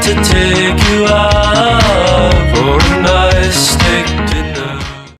to take you out.